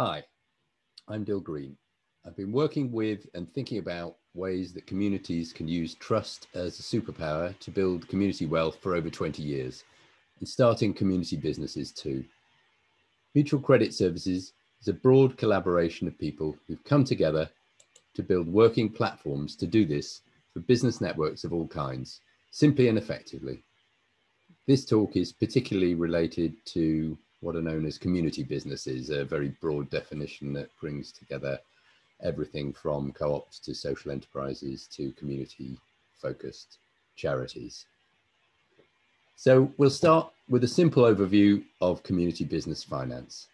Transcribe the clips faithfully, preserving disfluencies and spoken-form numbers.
Hi, I'm Dil Green. I've been working with and thinking about ways that communities can use trust as a superpower to build community wealth for over twenty years, and starting community businesses too. Mutual Credit Services is a broad collaboration of people who've come together to build working platforms to do this for business networks of all kinds, simply and effectively. This talk is particularly related to what are known as community businesses, a very broad definition that brings together everything from co-ops to social enterprises to community-focused charities. So we'll start with a simple overview of community business finance.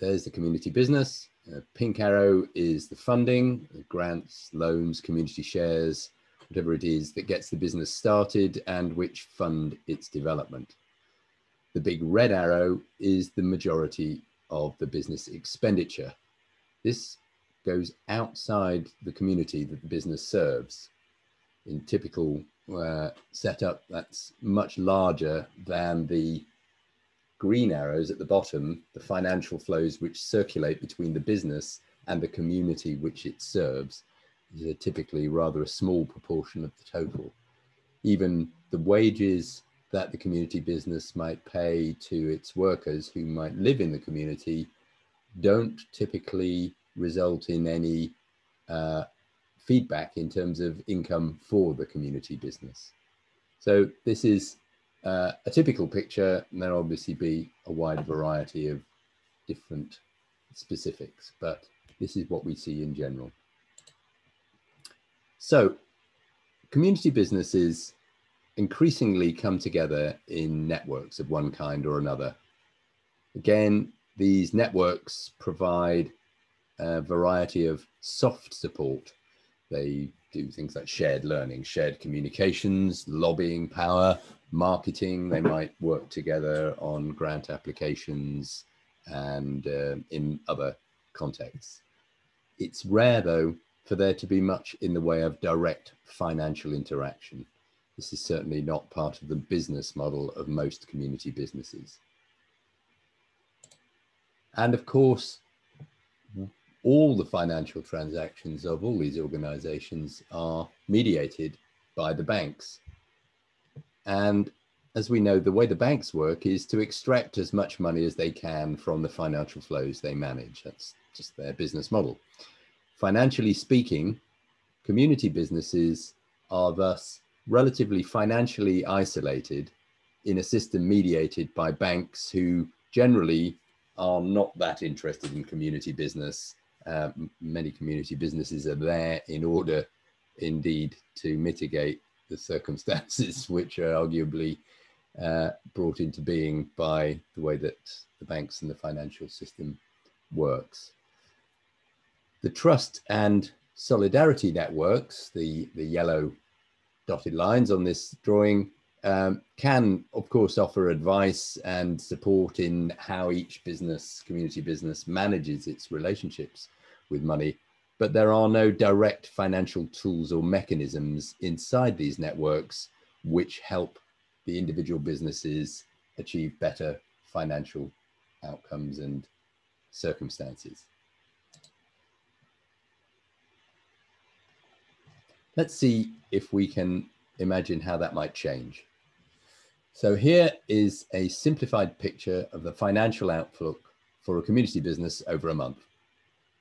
There's the community business. A pink arrow is the funding, the grants, loans, community shares, whatever it is that gets the business started and which fund its development. The big red arrow is the majority of the business expenditure. This goes outside the community that the business serves. In typical uh, setup, that's much larger than the green arrows at the bottom, the financial flows which circulate between the business and the community which it serves. These are typically rather a small proportion of the total. Even the wages that the community business might pay to its workers who might live in the community don't typically result in any uh, feedback in terms of income for the community business. So this is uh, a typical picture, and there'll obviously be a wide variety of different specifics, but this is what we see in general. So community businesses increasingly come together in networks of one kind or another. Again, these networks provide a variety of soft support. They do things like shared learning, shared communications, lobbying power, marketing. They might work together on grant applications and uh, in other contexts. It's rare, though, for there to be much in the way of direct financial interaction. This is certainly not part of the business model of most community businesses. And of course, all the financial transactions of all these organizations are mediated by the banks. And as we know, the way the banks work is to extract as much money as they can from the financial flows they manage. That's just their business model. Financially speaking, community businesses are thus relatively financially isolated in a system mediated by banks who generally are not that interested in community business. Uh, many community businesses are there in order, indeed, to mitigate the circumstances which are arguably uh, brought into being by the way that the banks and the financial system works. The trust and solidarity networks, the, the yellow dotted lines on this drawing, um, can, of course, offer advice and support in how each business, community business, manages its relationships with money. But there are no direct financial tools or mechanisms inside these networks which help the individual businesses achieve better financial outcomes and circumstances. Let's see if we can imagine how that might change. So here is a simplified picture of the financial outlook for a community business over a month.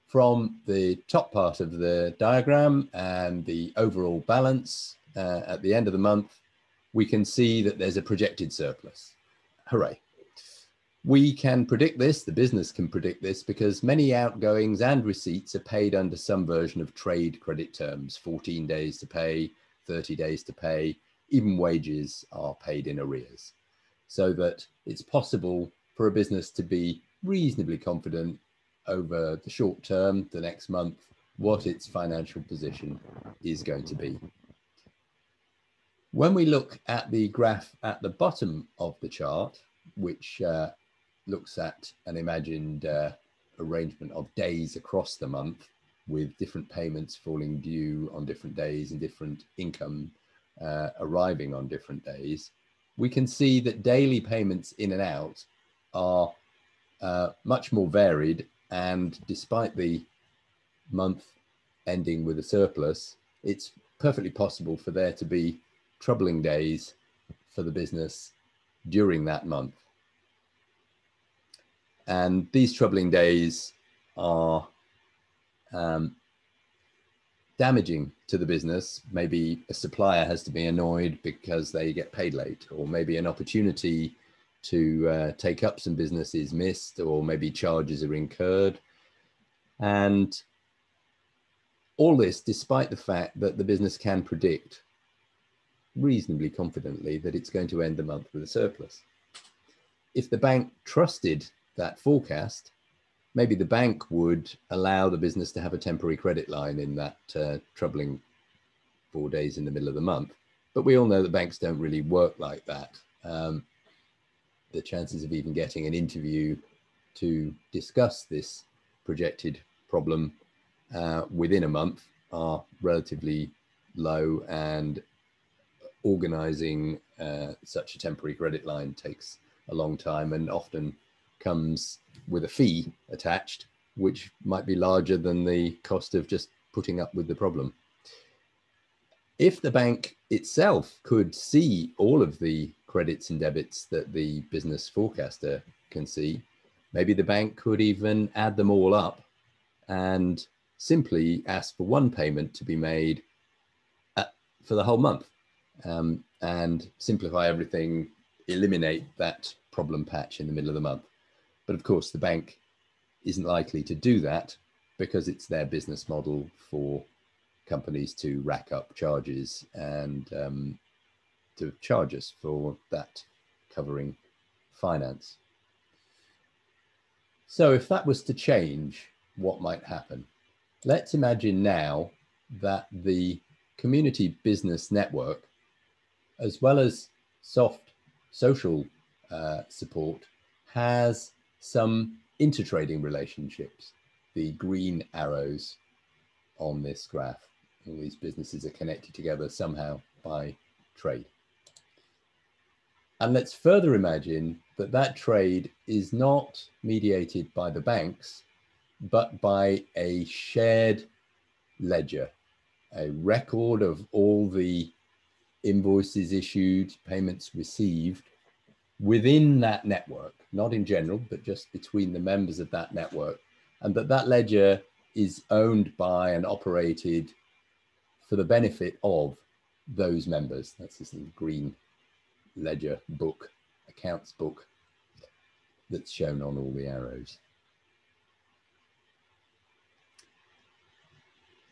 From the top part of the diagram and the overall balance uh, at the end of the month, we can see that there's a projected surplus. Hooray. We can predict this, the business can predict this, because many outgoings and receipts are paid under some version of trade credit terms, fourteen days to pay, thirty days to pay, even wages are paid in arrears. So that it's possible for a business to be reasonably confident over the short term, the next month, what its financial position is going to be. When we look at the graph at the bottom of the chart, which uh, looks at an imagined uh, arrangement of days across the month with different payments falling due on different days and different income uh, arriving on different days, we can see that daily payments in and out are uh, much more varied And despite the month ending with a surplus, it's perfectly possible for there to be troubling days for the business during that month. And these troubling days are um, damaging to the business. Maybe a supplier has to be annoyed because they get paid late, or maybe an opportunity to uh, take up some business is missed, or maybe charges are incurred. And all this despite the fact that the business can predict reasonably confidently that it's going to end the month with a surplus. If the bank trusted that forecast, maybe the bank would allow the business to have a temporary credit line in that uh, troubling four days in the middle of the month. But we all know that banks don't really work like that. Um, the chances of even getting an interview to discuss this projected problem uh, within a month are relatively low, and organizing uh, such a temporary credit line takes a long time and often comes with a fee attached, which might be larger than the cost of just putting up with the problem. If the bank itself could see all of the credits and debits that the business forecaster can see, maybe the bank could even add them all up and simply ask for one payment to be made at, for the whole month, um, and simplify everything, eliminate that problem patch in the middle of the month. But of course, the bank isn't likely to do that because it's their business model for companies to rack up charges and um, to charge us for that covering finance. So if that was to change, what might happen? Let's imagine now that the community business network, as well as soft social uh, support, has some intertrading relationships, the green arrows on this graph. All these businesses are connected together somehow by trade. And let's further imagine that that trade is not mediated by the banks, but by a shared ledger, a record of all the invoices issued, payments received, within that network, not in general, but just between the members of that network, and that that ledger is owned by and operated for the benefit of those members. That's this little green ledger book, accounts book, that's shown on all the arrows.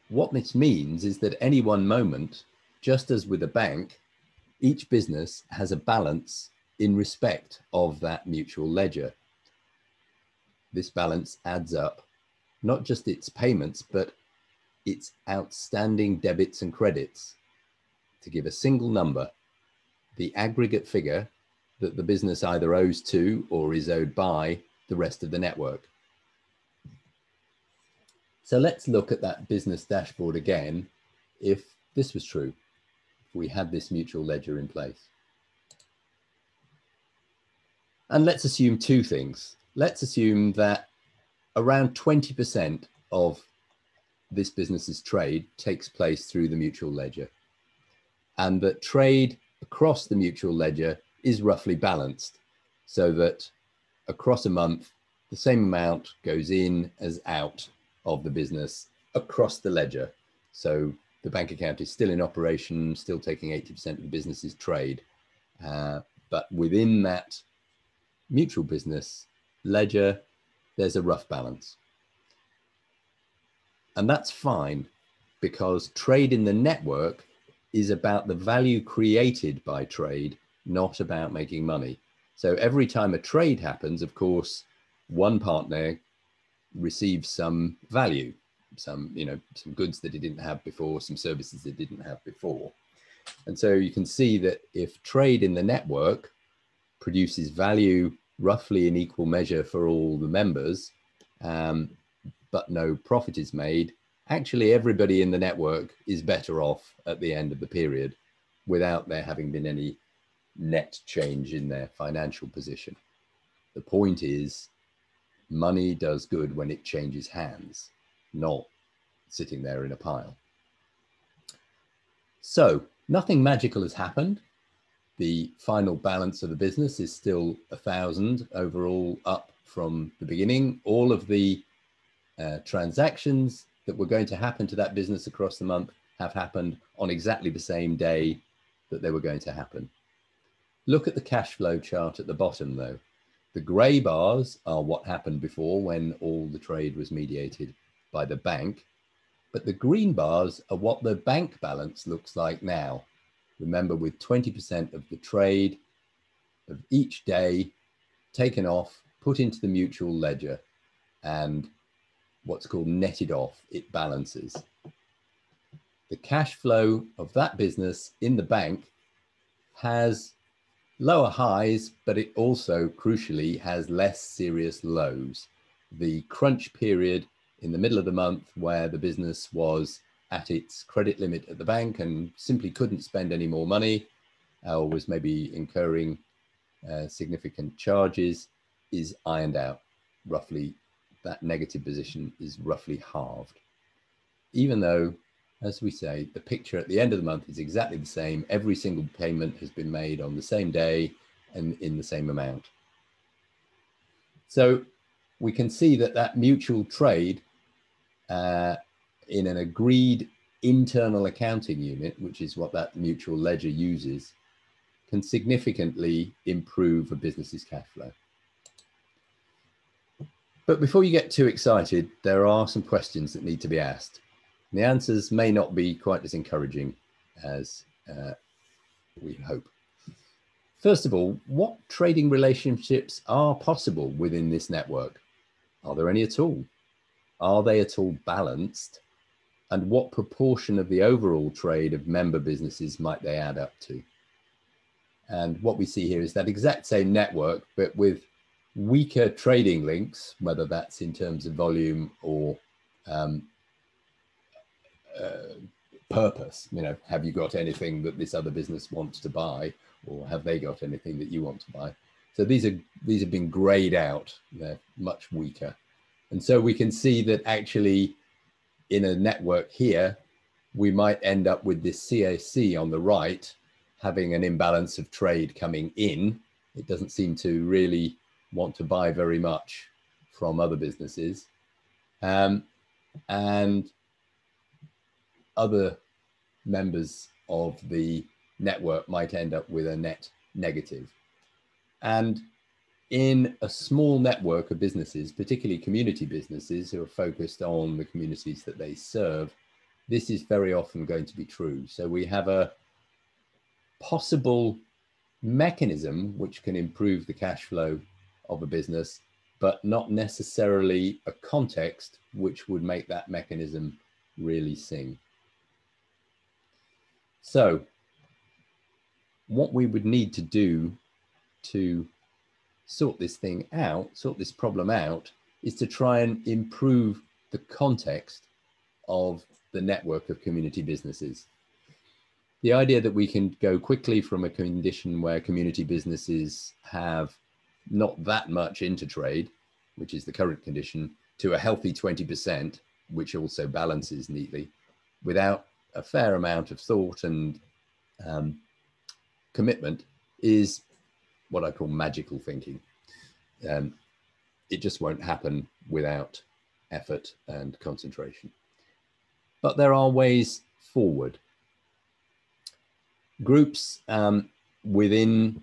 What this means is that at any one moment, just as with a bank, each business has a balance in respect of that mutual ledger. This balance adds up, not just its payments, but its outstanding debits and credits, to give a single number, the aggregate figure that the business either owes to or is owed by the rest of the network. So let's look at that business dashboard again. If this was true, if we had this mutual ledger in place. And let's assume two things. Let's assume that around twenty percent of this business's trade takes place through the mutual ledger, and that trade across the mutual ledger is roughly balanced, so that across a month, the same amount goes in as out of the business across the ledger. So the bank account is still in operation, still taking eighty percent of the business's trade, uh, but within that mutual business ledger, there's a rough balance. And that's fine, because trade in the network is about the value created by trade, not about making money. So every time a trade happens, of course, one partner receives some value, some, you know, some goods that it didn't have before, some services it didn't have before. And so you can see that if trade in the network produces value roughly in equal measure for all the members, um, but no profit is made, actually everybody in the network is better off at the end of the period without there having been any net change in their financial position. The point is money does good when it changes hands, not sitting there in a pile. So nothing magical has happened. The final balance of the business is still a thousand overall, up from the beginning. All of the uh, transactions that were going to happen to that business across the month have happened on exactly the same day that they were going to happen. Look at the cash flow chart at the bottom though. The gray bars are what happened before, when all the trade was mediated by the bank, but the green bars are what the bank balance looks like now. Remember, with twenty percent of the trade of each day taken off, put into the mutual ledger, and what's called netted off, it balances. The cash flow of that business in the bank has lower highs, but it also crucially has less serious lows. The crunch period in the middle of the month, where the business was at its credit limit at the bank and simply couldn't spend any more money, or was maybe incurring uh, significant charges, is ironed out. Roughly, that negative position is roughly halved. Even though, as we say, the picture at the end of the month is exactly the same. Every single payment has been made on the same day and in the same amount. So we can see that that mutual trade uh, in an agreed internal accounting unit, which is what that mutual ledger uses, can significantly improve a business's cash flow. But before you get too excited, there are some questions that need to be asked. And the answers may not be quite as encouraging as uh, we hope. First of all, what trading relationships are possible within this network? Are there any at all? Are they at all balanced? And what proportion of the overall trade of member businesses might they add up to? And what we see here is that exact same network, but with weaker trading links, whether that's in terms of volume or um, uh, purpose. You know, have you got anything that this other business wants to buy, or have they got anything that you want to buy? So these are these have been grayed out. They're much weaker. And so we can see that actually in a network here, we might end up with this C A C on the right having an imbalance of trade coming in. It doesn't seem to really want to buy very much from other businesses. Um, and other members of the network might end up with a net negative. And in a small network of businesses, particularly community businesses who are focused on the communities that they serve, this is very often going to be true. So we have a possible mechanism which can improve the cash flow of a business, but not necessarily a context which would make that mechanism really sing. So what we would need to do to sort this thing out, sort this problem out, is to try and improve the context of the network of community businesses. The idea that we can go quickly from a condition where community businesses have not that much into trade, which is the current condition, to a healthy twenty percent, which also balances neatly, without a fair amount of thought and um, commitment, is what I call magical thinking. Um, it just won't happen without effort and concentration. But there are ways forward. Groups um, within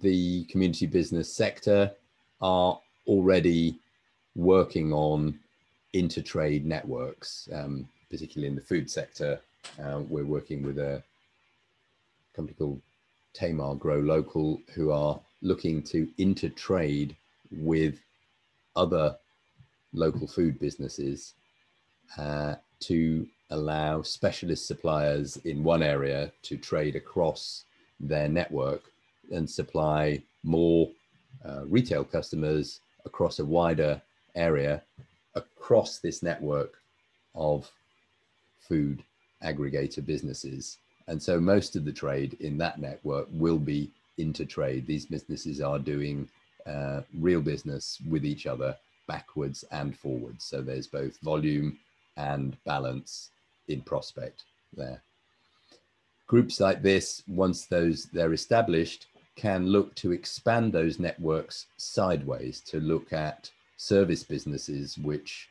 the community business sector are already working on intertrade networks, um, particularly in the food sector. Uh, we're working with a company called Tamar Grow Local, who are looking to intertrade with other local food businesses uh, to allow specialist suppliers in one area to trade across their network and supply more uh, retail customers across a wider area, across this network of food aggregator businesses. And so most of the trade in that network will be intertrade. These businesses are doing uh, real business with each other backwards and forwards. So there's both volume and balance in prospect there. Groups like this, once those they're established, can look to expand those networks sideways to look at service businesses which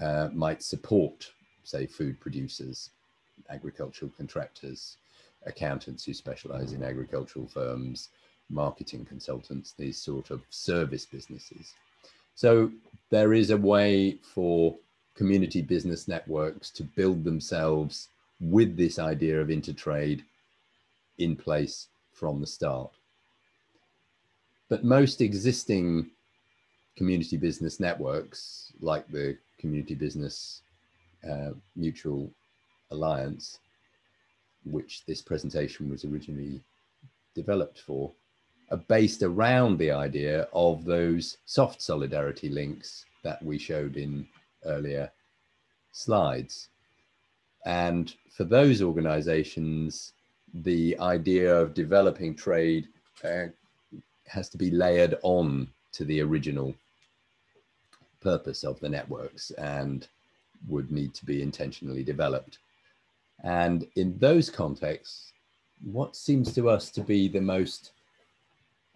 uh, might support, say, food producers, agricultural contractors, accountants who specialize in agricultural firms, marketing consultants, these sort of service businesses. So there is a way for community business networks to build themselves with this idea of intertrade in place from the start. But most existing community business networks, like the Community Business uh, Mutual Alliance, which this presentation was originally developed for, are based around the idea of those soft solidarity links that we showed in earlier slides. And for those organizations, the idea of developing trade uh, has to be layered on to the original purpose of the networks and would need to be intentionally developed. And in those contexts, what seems to us to be the most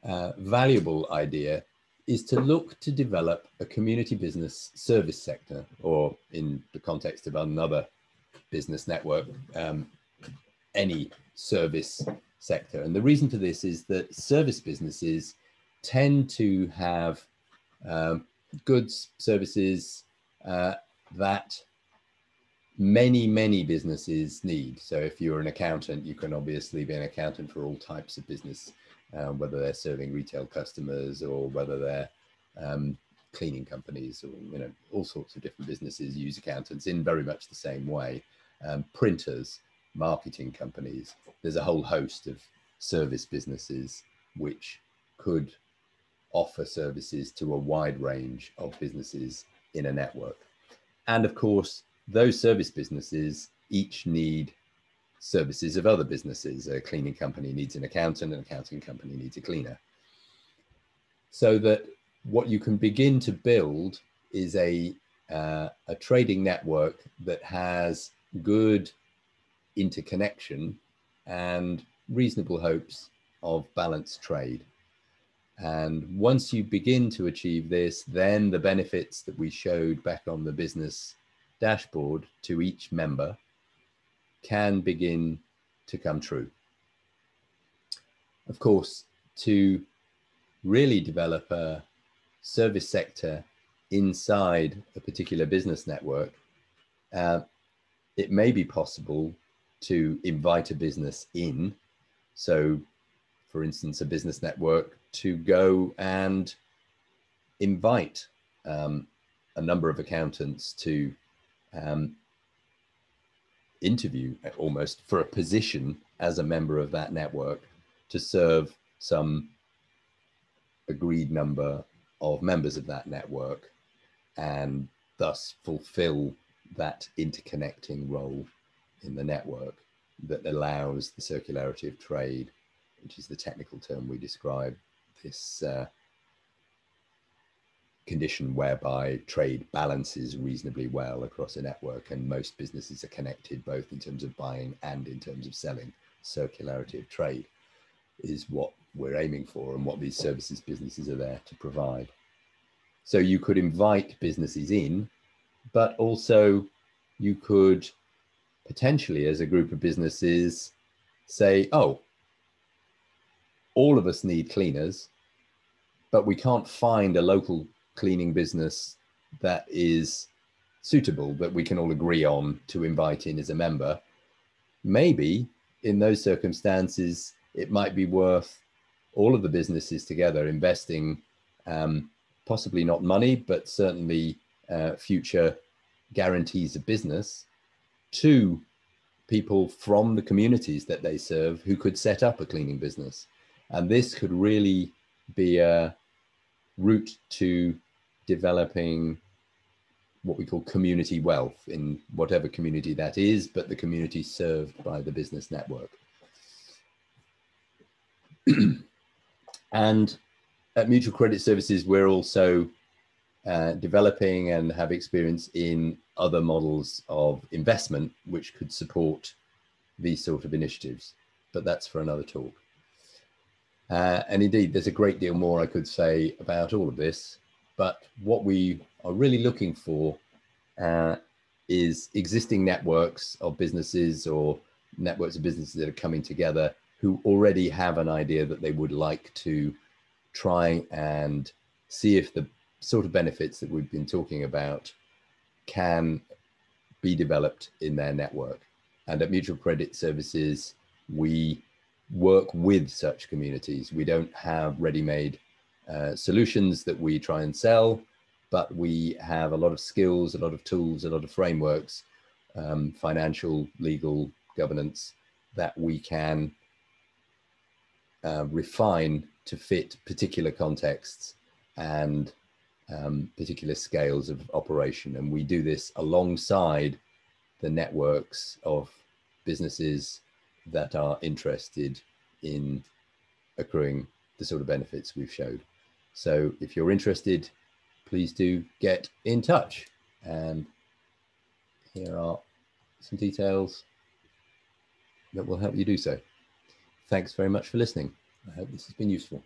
uh, valuable idea is to look to develop a community business service sector, or in the context of another business network, um, any service sector. And the reason for this is that service businesses tend to have um, goods, services uh, that many, many businesses need. So if you're an accountant, you can obviously be an accountant for all types of business, uh, whether they're serving retail customers or whether they're um, cleaning companies, or you know, all sorts of different businesses use accountants in very much the same way. Um, printers, marketing companies, there's a whole host of service businesses which could offer services to a wide range of businesses in a network. And of course, those service businesses each need services of other businesses. A cleaning company needs an accountant, an accounting company needs a cleaner. So that what you can begin to build is a, uh, a trading network that has good interconnection and reasonable hopes of balanced trade. And once you begin to achieve this, then the benefits that we showed back on the business dashboard to each member can begin to come true. Of course, to really develop a service sector inside a particular business network, uh, it may be possible to invite a business in. So, for instance, a business network to go and invite um, a number of accountants to Um, interview almost for a position as a member of that network to serve some agreed number of members of that network and thus fulfill that interconnecting role in the network that allows the circularity of trade, which is the technical term we describe, this uh, condition whereby trade balances reasonably well across a network, and most businesses are connected both in terms of buying and in terms of selling. Circularity of trade is what we're aiming for and what these services businesses are there to provide. So you could invite businesses in, but also you could potentially, as a group of businesses, say, oh, all of us need cleaners, but we can't find a local cleaning business that is suitable, that we can all agree on to invite in as a member. Maybe in those circumstances, it might be worth all of the businesses together investing, um, possibly not money, but certainly uh, future guarantees of business to people from the communities that they serve who could set up a cleaning business. And this could really be a route to developing what we call community wealth in whatever community that is, but the community served by the business network. And at Mutual Credit Services, we're also uh, developing and have experience in other models of investment which could support these sort of initiatives. But that's for another talk. Uh, and indeed, there's a great deal more I could say about all of this, but what we are really looking for uh, is existing networks of businesses or networks of businesses that are coming together who already have an idea that they would like to try and see if the sort of benefits that we've been talking about can be developed in their network. And at Mutual Credit Services, we work with such communities. We don't have ready-made uh, solutions that we try and sell, but we have a lot of skills, a lot of tools, a lot of frameworks, um, financial, legal, governance, that we can uh, refine to fit particular contexts and um, particular scales of operation. And we do this alongside the networks of businesses that are interested in accruing the sort of benefits we've showed. So if you're interested, please do get in touch. And here are some details that will help you do so. Thanks very much for listening. I hope this has been useful.